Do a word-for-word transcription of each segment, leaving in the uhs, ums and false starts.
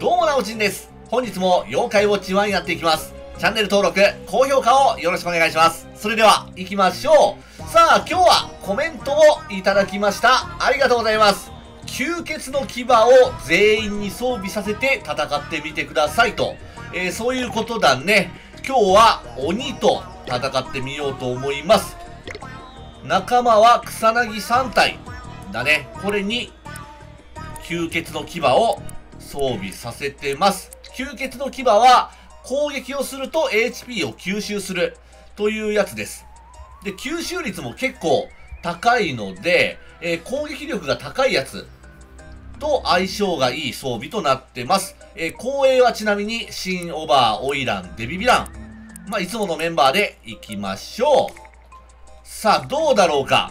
どうもなおちんです。本日も妖怪ウォッチワンになっていきます。チャンネル登録、高評価をよろしくお願いします。それでは行きましょう。さあ、今日はコメントをいただきました。ありがとうございます。吸血の牙を全員に装備させて戦ってみてくださいと。えー、そういうことだね。今日は鬼と戦ってみようと思います。仲間は草薙さん体だね。これに吸血の牙を装備させてます。吸血の牙は攻撃をすると エイチピー を吸収するというやつです。で、吸収率も結構高いので、えー、攻撃力が高いやつと相性がいい装備となってます。えー、光栄はちなみにシン・オバー、オイラン、デビビラン。まあ、いつものメンバーでいきましょう。さあ、どうだろうか。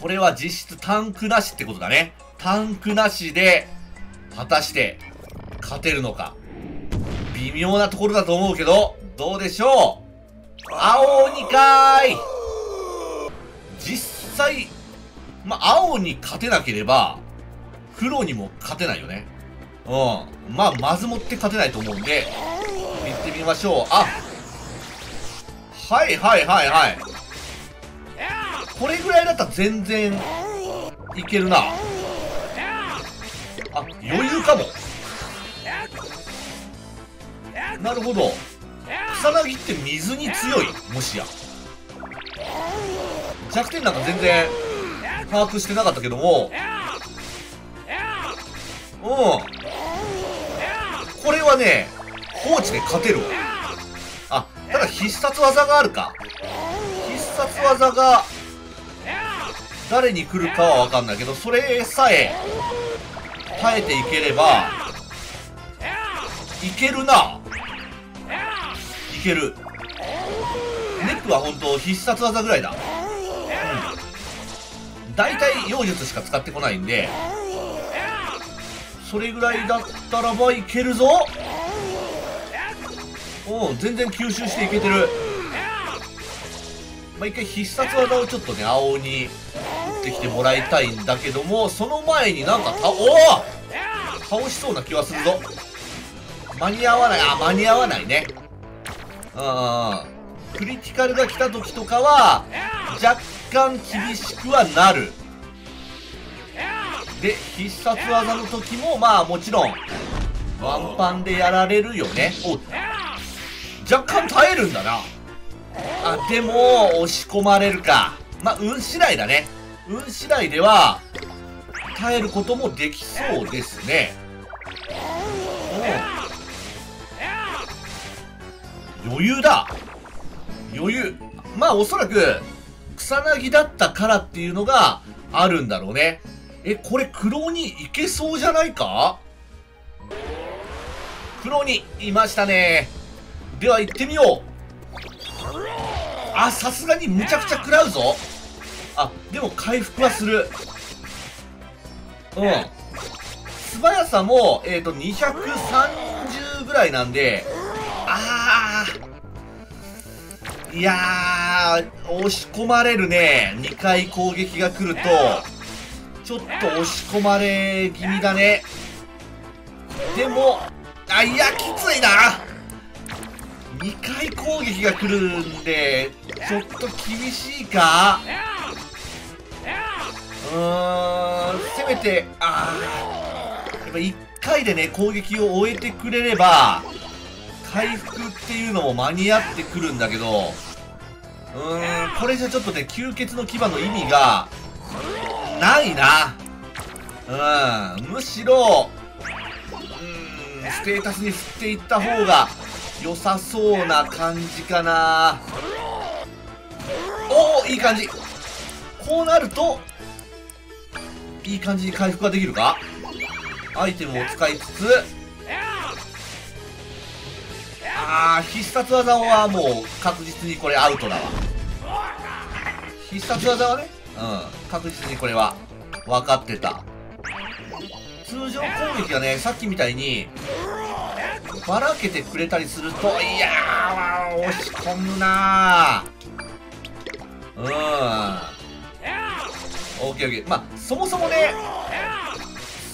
これは実質タンクなしってことだね。タンクなしで、果たして、勝てるのか。微妙なところだと思うけど、どうでしょう。青鬼かーい。実際、まあ、青に勝てなければ、黒にも勝てないよね。うん。まあ、まずもって勝てないと思うんで、行ってみましょう。あ、はいはいはいはい。これぐらいだったら全然、いけるな。あ、余裕かも。なるほど。草薙って水に強い、もしや。弱点なんか全然把握してなかったけども。うん。これはね、放置で勝てるわ。あ、ただ必殺技があるか。必殺技が誰に来るかは分かんないけど、それさえ耐えていければいけるな。いける。ネックは本当必殺技ぐらいだ。うん。大体妖術しか使ってこないんで、それぐらいだったらばいけるぞ。うん、全然吸収していけてる。まあ、一回必殺技をちょっとね、青に打ってきてもらいたいんだけども、その前になんかた、おお！倒しそうな気はするぞ。間に合わない。あ、間に合わないね。うん。クリティカルが来た時とかは、若干厳しくはなる。で、必殺技の時も、まあもちろん、ワンパンでやられるよね。お、若干耐えるんだな。あ、でも、押し込まれるか。まあ、運次第だね。運次第では、耐えることもできそうですね。おう。余裕だ。余裕。まあ、おそらく、草薙だったからっていうのがあるんだろうね。え、これ、黒鬼いけそうじゃないか？黒鬼、いましたね。では、行ってみよう。あ、さすがにむちゃくちゃ食らうぞ。あ、でも回復はする。うん。素早さも、えっと、にひゃくさんじゅうぐらいなんで、あー。いやー、押し込まれるね。にかい攻撃が来ると、ちょっと押し込まれ気味だね。でも、あ、いや、きついな。にかい攻撃が来るんで、ちょっと厳しいか？うーん、せめて、あー、やっぱいっかいでね、攻撃を終えてくれれば、回復っていうのも間に合ってくるんだけど、うーん、これじゃちょっとね、吸血の牙の意味が、ないな。うん、むしろ、うーん、ステータスに振っていった方が、良さそうな感じかな。おお、いい感じ。こうなるといい感じに回復ができるか。アイテムを使いつつ、ああ、必殺技はもう確実にこれアウトだわ。必殺技はね、うん、確実にこれは分かってた。通常攻撃がね、さっきみたいにばらけてくれたりすると、いやー、押し込むなー。うん。オーケーオーケー。まあ、そもそもね、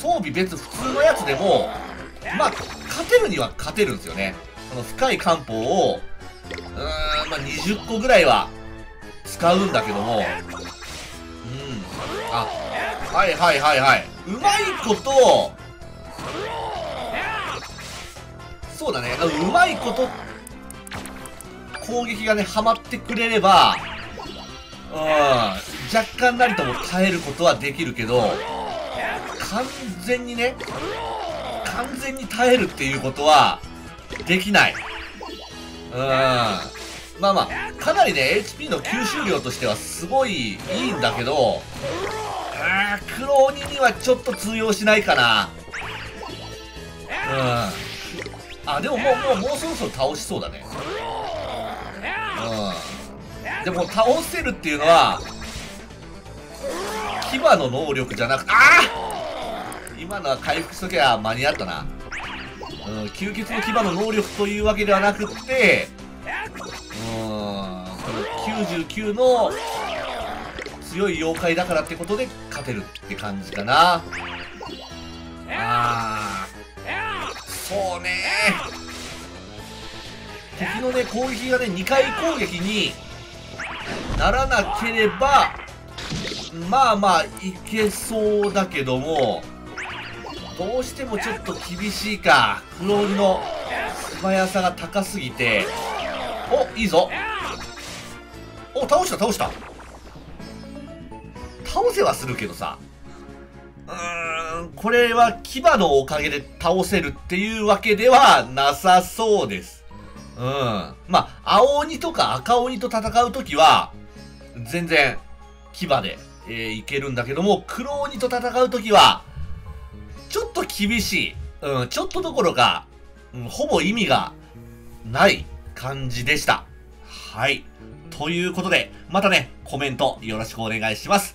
装備別普通のやつでも、まあ、勝てるには勝てるんですよね。この深い漢方を、うーん、まあ、にじゅっこぐらいは使うんだけども、うん。あ、はいはいはいはい。うまいこと、そうだね、うまいこと、攻撃がね、はまってくれれば、うん、若干なりとも耐えることはできるけど、完全にね、完全に耐えるっていうことは、できない。うん。まあまあ、かなりね、エイチピー の吸収量としてはすごいいいんだけど、あー、黒鬼にはちょっと通用しないかな。うん。あ、でももう、もう、もうそろそろ倒しそうだね。うん。でも、倒せるっていうのは、牙の能力じゃなくて、あー！今のは回復しときゃ間に合ったな。うん、吸血の牙の能力というわけではなくって、うん、このきゅうじゅうきゅうの強い妖怪だからってことで勝てるって感じかな。あー、そうね。敵のね、攻撃がね、にかい攻撃にならなければ、まあまあ、いけそうだけども、どうしてもちょっと厳しいか。黒鬼の素早さが高すぎて。お、いいぞ。お、倒した、倒した。倒せはするけどさ。うーん、これは牙のおかげで倒せるっていうわけではなさそうです。うん。まあ、青鬼とか赤鬼と戦うときは、全然、牙で、えー、いけるんだけども、黒鬼と戦うときは、ちょっと厳しい。うん、ちょっとどころか、うん、ほぼ意味がない感じでした。はい。ということで、またね、コメントよろしくお願いします。